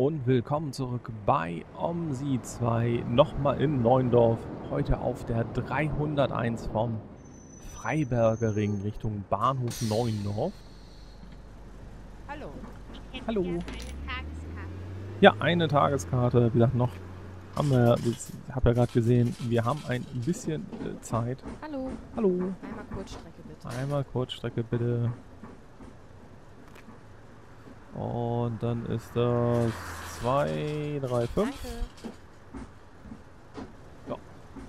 und willkommen zurück bei OMSI 2, nochmal in Neuendorf, heute auf der 301 vom Freiberger Ring Richtung Bahnhof Neuendorf. Hallo. Hallo. Eine Tageskarte. Ja, eine Tageskarte. Wie gesagt, noch haben wir, ich habe ja gerade gesehen, wir haben ein bisschen Zeit. Hallo. Hallo. Einmal Kurzstrecke bitte. Einmal Kurzstrecke bitte. Und dann ist das 2, 3, 5. Danke. Ja,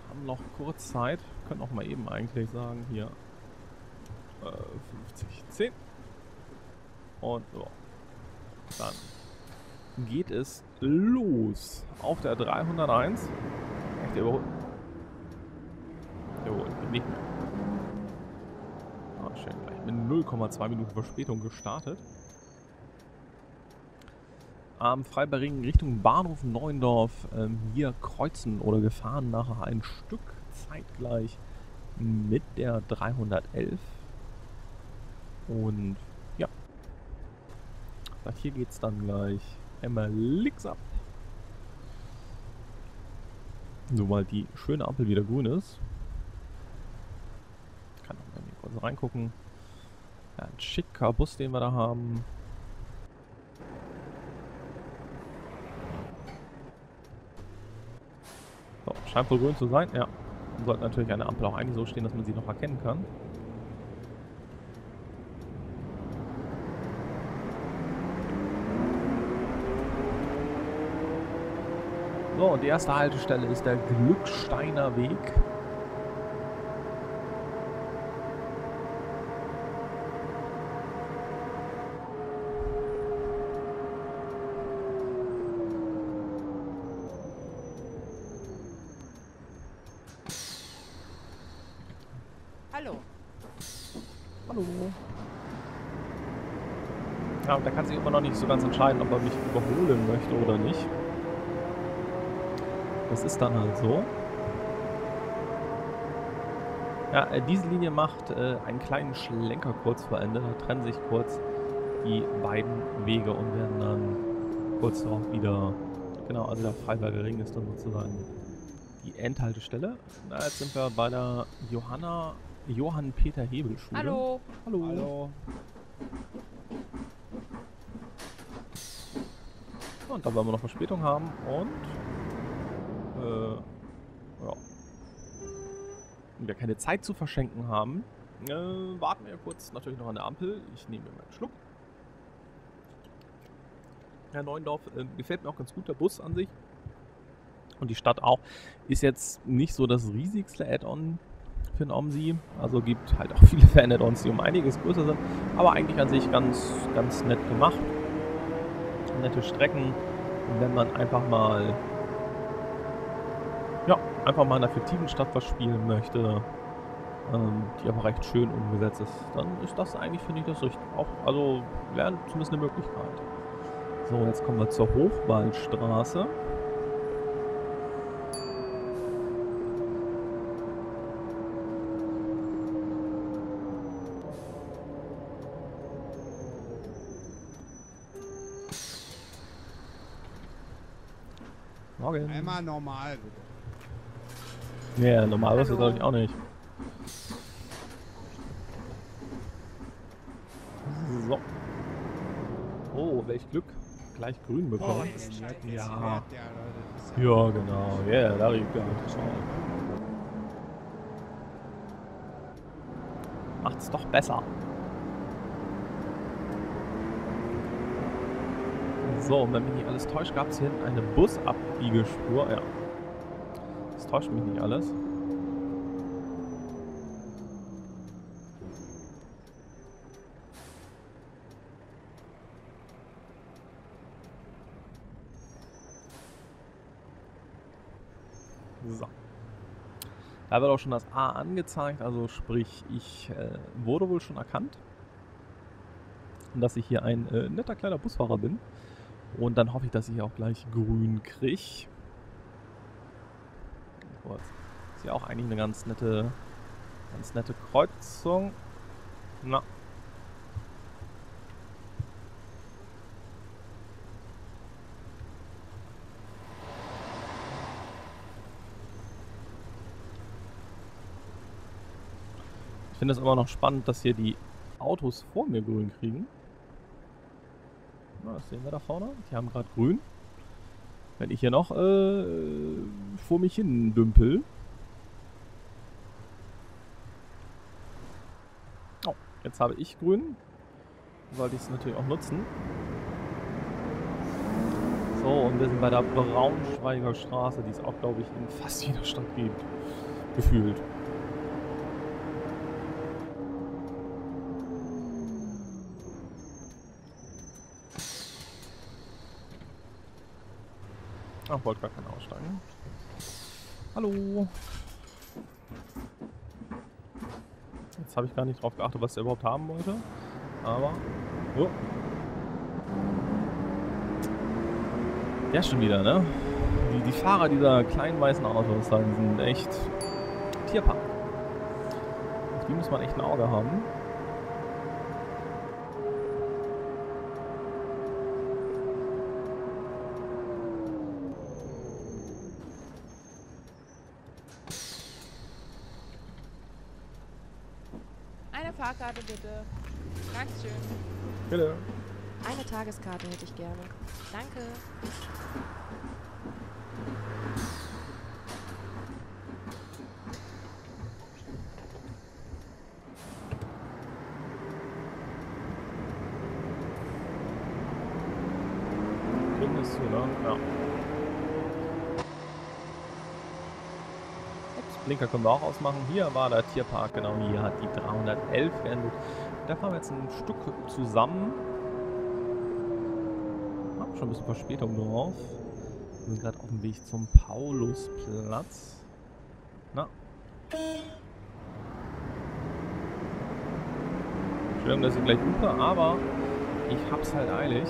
haben noch kurz Zeit. Wir können auch mal eben eigentlich sagen, hier 50, 10. Und so. Dann geht es los. Auf der 301. Echt überholt. Überholt, geht nicht mehr. Ah, schön, gleich mit 0,2 Minuten Verspätung gestartet. Am Freiberger Ring Richtung Bahnhof Neuendorf hier kreuzen oder gefahren nachher ein Stück zeitgleich mit der 311. Und ja, hier geht es dann gleich einmal links ab. Sobald die schöne Ampel wieder grün ist. Ich kann noch mal kurz reingucken. Ja, ein schicker Bus, den wir da haben. Scheint wohl grün zu sein, ja. Man sollte natürlich eine Ampel auch eigentlich so stehen, dass man sie noch erkennen kann. So, und die erste Haltestelle ist der Glücksteiner Weg. Hallo. Ja, und da kann sich immer noch nicht so ganz entscheiden, ob er mich überholen möchte oder nicht. Das ist dann halt so. Ja, diese Linie macht einen kleinen Schlenker kurz vor Ende. Da trennen sich kurz die beiden Wege und werden dann kurz darauf wieder... Genau, also der Freiberger Ring ist dann sozusagen die Endhaltestelle. Na, jetzt sind wir bei der Johann Peter Hebelschule. Hallo. Hallo. Hallo. Und da wollen wir noch Verspätung haben und ja. Wenn wir keine Zeit zu verschenken haben, warten wir kurz natürlich noch an der Ampel. Ich nehme mir mal einen Schluck. Herr Neuendorf gefällt mir auch ganz gut, der Bus an sich. Und die Stadt auch. Ist jetzt nicht so das riesigste Add-on für ein OMSI, also gibt halt auch viele Fan-Add-ons, die um einiges größer sind, aber eigentlich an sich ganz nett gemacht. Nette Strecken, wenn man einfach mal, ja, in einer fiktiven Stadt was spielen möchte, die aber recht schön umgesetzt ist, dann ist das eigentlich, finde ich, das richtig. Auch, also wäre zumindest eine Möglichkeit. So, jetzt kommen wir zur Hochwaldstraße. Morgen. Einmal normal. Ja, yeah, normal ist das, glaube ich, auch nicht. So. Oh, welch Glück. Gleich grün bekommen. Oh, ja. Ja, genau. Ja, yeah, da liegt er. Macht's doch besser. So, und wenn mich nicht alles täuscht, gab es hier hinten eine Busabbiegelspur. Ja. Das täuscht mich nicht alles. So. Da wird auch schon das A angezeigt, also sprich, ich wurde wohl schon erkannt, dass ich hier ein netter kleiner Busfahrer bin. Und dann hoffe ich, dass ich auch gleich grün kriege. Ist ja auch eigentlich eine ganz nette Kreuzung. Na. finde es aber noch spannend, dass hier die Autos vor mir grün kriegen. Na, das sehen wir da vorne. Die haben gerade grün. Wenn ich hier noch vor mich hin dümpel. Oh, jetzt habe ich grün. Sollte ich es natürlich auch nutzen. So, und wir sind bei der Braunschweiger Straße, die es auch, glaube ich, in fast jeder Stadt gibt. Gefühlt. Ach, wollte gar keinen aussteigen. Hallo. Jetzt habe ich gar nicht drauf geachtet, was der überhaupt haben wollte. Aber. Oh. Ja, schon wieder, ne? Die Fahrer dieser kleinen weißen Autos sind echt Tierpark. Auf die muss man echt ein Auge haben. Eine Fahrkarte bitte. Dankeschön. Bitte. Eine Tageskarte hätte ich gerne. Danke. Findest du, ne? Ja. Ups, Blinker können wir auch ausmachen. Hier war der Tierpark, genau hier hat die 311 geendet. Da fahren wir jetzt ein Stück zusammen. Schon ein bisschen Verspätung drauf. Wir sind gerade auf dem Weg zum Paulusplatz. Na? Schlimm, dass ich gleich rufe, aber ich hab's halt eilig.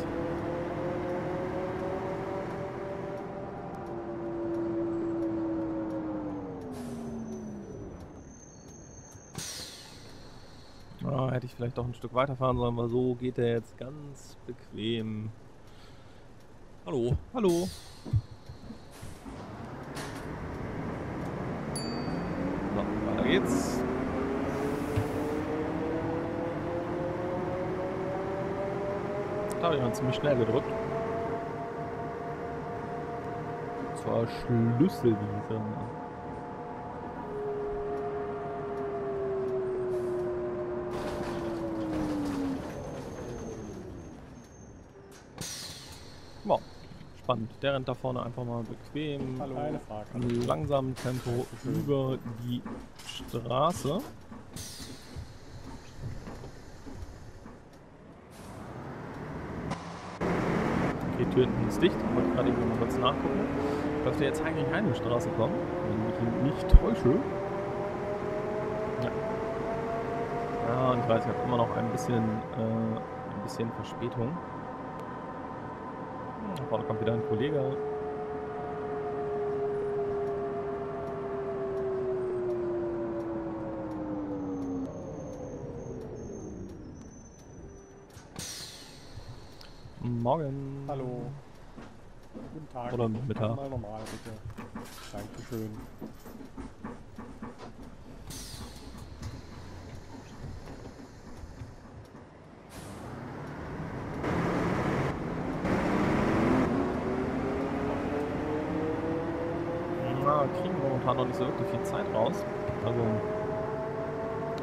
Ah, hätte ich vielleicht doch ein Stück weiterfahren sollen, weil so geht der jetzt ganz bequem. Hallo, hallo. So, weiter geht's. Da habe ich mal ziemlich schnell gedrückt. Zerschlüsselwiesen. Wow, spannend. Der rennt da vorne einfach mal bequem, hallo, im langsamen Tempo über die Straße. Okay, Tür hinten ist dicht. Ich wollte gerade eben mal kurz nachgucken. Dürfte jetzt eigentlich eine Straße kommen, wenn ich mich nicht täusche. Ja. Ja, und ich weiß, ich habe immer noch ein bisschen Verspätung. Da vorne kommt wieder ein Kollege. Morgen. Hallo. Guten Tag. Oder Mittag. Mal normal, bitte. Dankeschön. Noch nicht so wirklich viel Zeit raus. Also,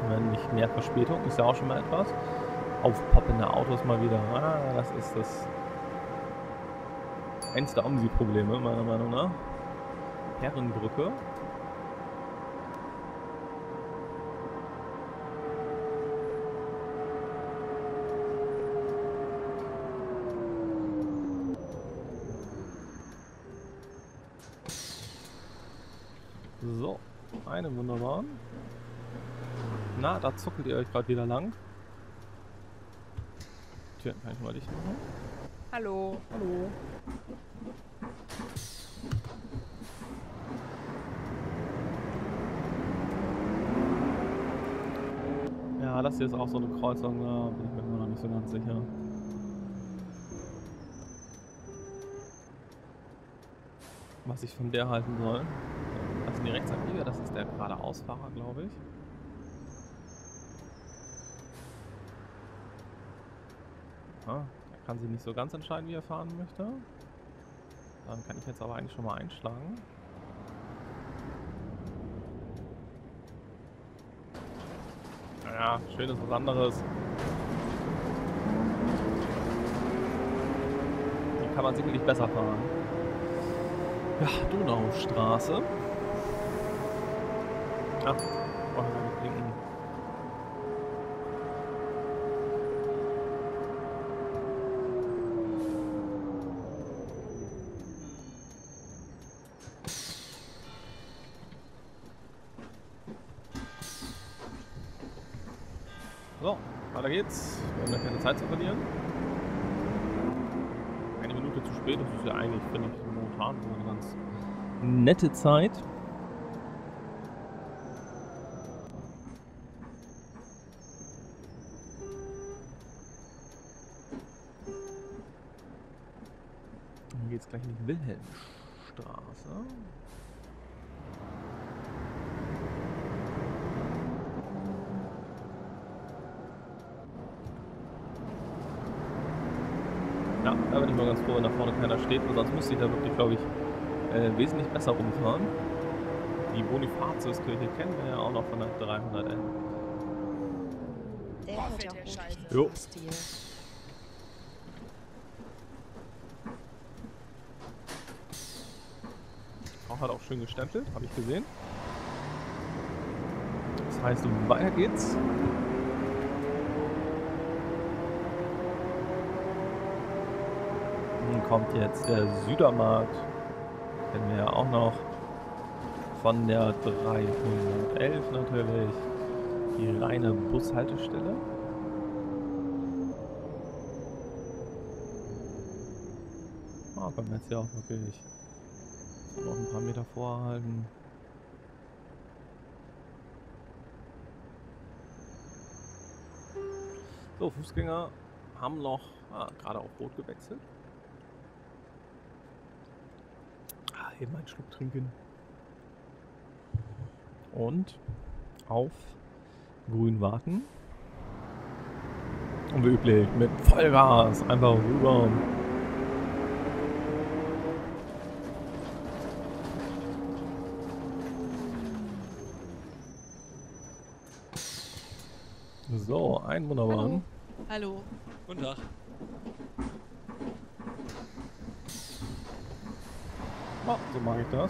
wenn nicht mehr Verspätung, ist ja auch schon mal etwas. Aufpoppende Autos mal wieder. Ah, das ist das eins der OMSI-Probleme, meiner Meinung nach. Herrenbrücke. So, eine wunderbar. Na, da zuckelt ihr euch gerade wieder lang. Tür kann ich mal dicht machen. Hallo. Hallo. Ja, das hier ist auch so eine Kreuzung, da bin ich mir immer noch nicht so ganz sicher. Was ich von der halten soll. Das ist ein Rechtsabbieger, das ist der geradeausfahrer, glaube ich. Ne? Er kann sich nicht so ganz entscheiden, wie er fahren möchte. Dann kann ich jetzt aber eigentlich schon mal einschlagen. Naja, schön ist was anderes. Die kann man sicherlich besser fahren. Ja, Donaustraße. Ach, brauche ich nicht blinken. So, weiter geht's. Wir haben ja keine Zeit zu verlieren. Eine Minute zu spät, das ist ja eigentlich, finde ich, momentan eine ganz nette Zeit. Dann geht's gleich in die Wilhelmstraße. Ja, da bin ich mal ganz froh, wenn da vorne keiner steht, weil sonst müsste ich da wirklich, glaube ich, wesentlich besser rumfahren. Die Bonifatiuskirche kennen wir ja auch noch von der 300N. Der hat ja auch Scheiße. Jo. Auch hat auch schön gestempelt, habe ich gesehen. Das heißt, weiter geht's. Kommt jetzt der Südermarkt, kennen wir ja auch noch von der 311 natürlich, die reine Bushaltestelle. Ah, kommen wir jetzt ja auch wirklich noch ein paar Meter vorhalten. So, Fußgänger haben noch gerade auf Rot gewechselt. Eben einen Schluck trinken und auf grün warten und wie üblich mit Vollgas einfach rüber. So, einen wunderbaren. Hallo. Guten Tag. Oh, so mag ich das.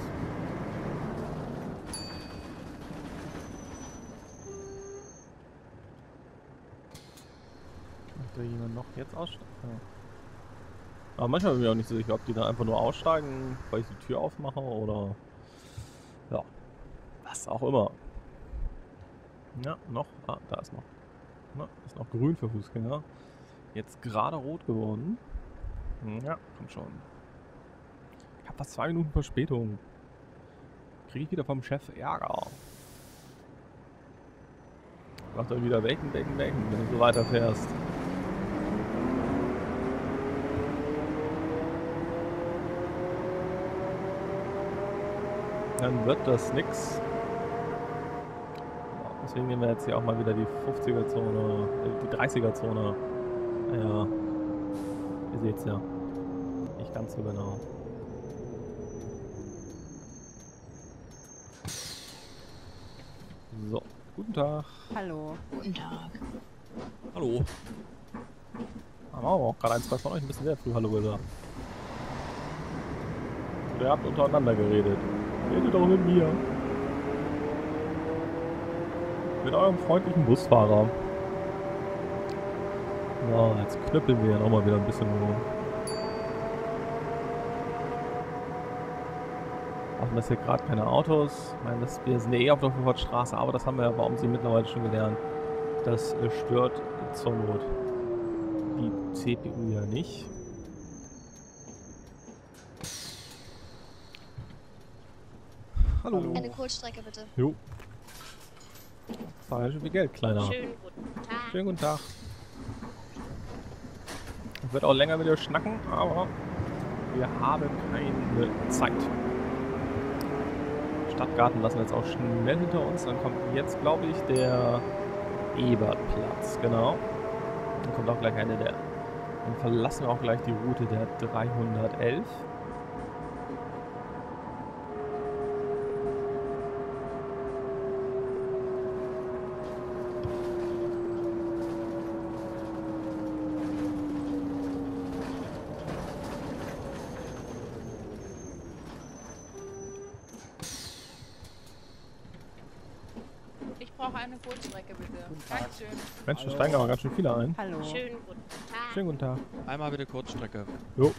Ob da jemand noch jetzt aussteigt? Ja. Aber manchmal bin ich auch nicht so sicher, ob die da einfach nur aussteigen, weil ich die Tür aufmache oder ja, was auch immer. Ja, noch. Ah, da ist noch. Na, ist noch grün für Fußgänger. Jetzt gerade rot geworden. Ja, kommt schon. Ich habe fast 2 Minuten Verspätung. Kriege ich wieder vom Chef Ärger. Mach dann wieder wecken, wenn du so weiterfährst. Dann wird das nix. Deswegen nehmen wir jetzt hier auch mal wieder die 50er-Zone, die 30er-Zone. Ja, ihr seht's ja. Nicht ganz so genau. So, guten Tag. Hallo. Guten Tag. Hallo. Haben wir auch gerade 1, 2 von euch ein bisschen sehr früh Hallo gesagt. Und ihr habt untereinander geredet. Redet doch mit mir. Mit eurem freundlichen Busfahrer. So, jetzt knüppeln wir ja nochmal wieder ein bisschen rum. Machen das hier gerade keine Autos. Ich meine, wir sind ja eh auf der Hochwaldstraße, aber das haben wir ja bei OMSI mittlerweile schon gelernt. Das stört zur Not die CPU ja nicht. Hallo. Eine Kohlstrecke bitte. Jo. Zahl schon viel Geld, Kleiner. Schönen guten Tag. Schönen guten Tag. Ich werde auch länger mit dir schnacken, aber wir haben keine Zeit. Stadtgarten lassen wir jetzt auch schnell hinter uns. Dann kommt jetzt, glaube ich, der Ebertplatz. Genau. Dann kommt auch gleich eine der Dann verlassen wir auch gleich die Route der 311. Mensch, da steigen aber ganz schön viele ein. Hallo. Schönen guten Tag. Schönen guten Tag. Einmal bitte Kurzstrecke. Jo.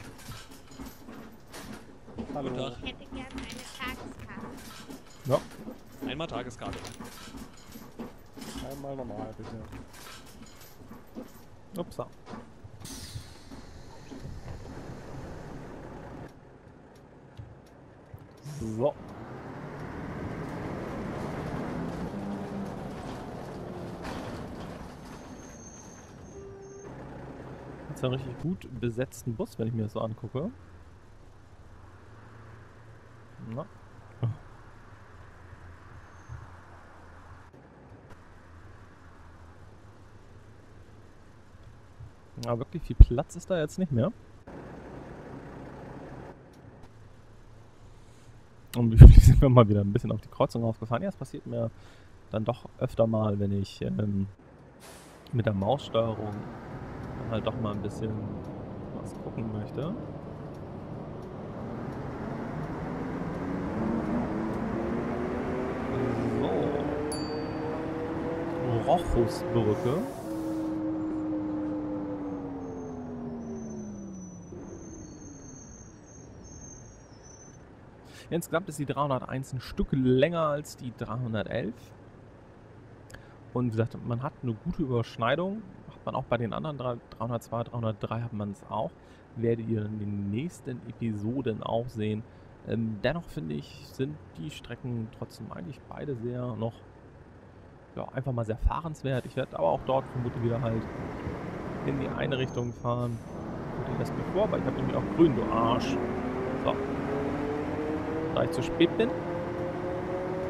Hallo. Guten Tag. Ich hätte gerne eine Tageskarte. Ja. Einmal Tageskarte. Einmal normal, bitte. Upsa. So. Einen richtig gut besetzten Bus, wenn ich mir das so angucke. Na. Ja, wirklich viel Platz ist da jetzt nicht mehr. Und sind wir mal wieder ein bisschen auf die Kreuzung rausgefahren. Ja, es passiert mir dann doch öfter mal, wenn ich mit der Maussteuerung halt doch mal ein bisschen was gucken möchte. So. Rochusbrücke. Insgesamt ist die 301 ein Stück länger als die 311. Und wie gesagt, man hat eine gute Überschneidung. Man auch bei den anderen 302, 303 hat man es auch. Werdet ihr in den nächsten Episoden auch sehen. Dennoch finde ich, sind die Strecken trotzdem eigentlich beide sehr noch, ja, einfach mal sehr fahrenswert. Ich werde aber auch dort vermutlich wieder halt in die eine Richtung fahren. Ich das bevor, weil ich habe nämlich auch grün, du Arsch. So. Da ich zu spät bin,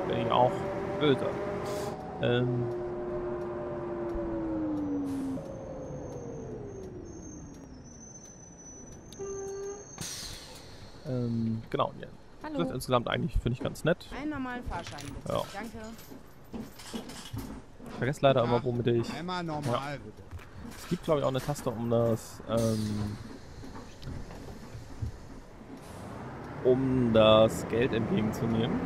bin ich auch böse. Genau, ja. Hallo. Das ist insgesamt eigentlich, finde ich, ganz nett. Einen normalen Fahrschein, bitte. Ja. Danke. Ich vergesse leider immer, womit ich... Einmal normal, bitte. Es gibt, glaube ich, auch eine Taste, um das... um das Geld entgegenzunehmen.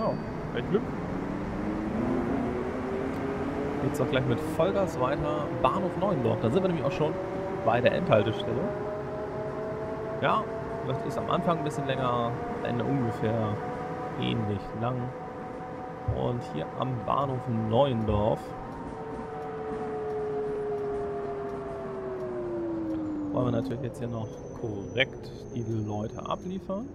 Oh, echt Glück. Jetzt auch gleich mit Vollgas weiter Bahnhof Neuendorf. Da sind wir nämlich auch schon bei der Endhaltestelle. Ja, das ist am Anfang ein bisschen länger, am Ende ungefähr ähnlich lang. Und hier am Bahnhof Neuendorf wollen wir natürlich jetzt hier noch korrekt die Leute abliefern.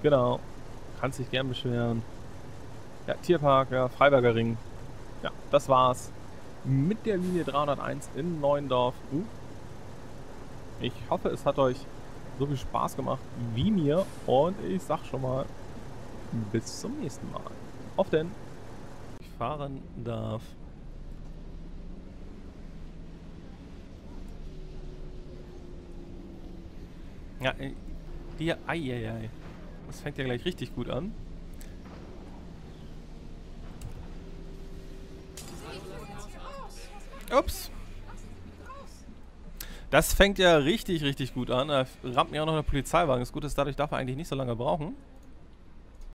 Genau, kannst dich gern beschweren. Ja, Tierpark, ja, Freiberger Ring. Ja, das war's mit der Linie 301 in Neuendorf. Ich hoffe, es hat euch so viel Spaß gemacht wie mir. Und ich sag schon mal, bis zum nächsten Mal. Auf denn! Ich fahren darf. Ja, die... Eieiei. Das fängt ja gleich richtig gut an. Ups. Das fängt ja richtig gut an. Da rammt mir auch noch der Polizeiwagen. Das Gute ist, dadurch darf er eigentlich nicht so lange brauchen.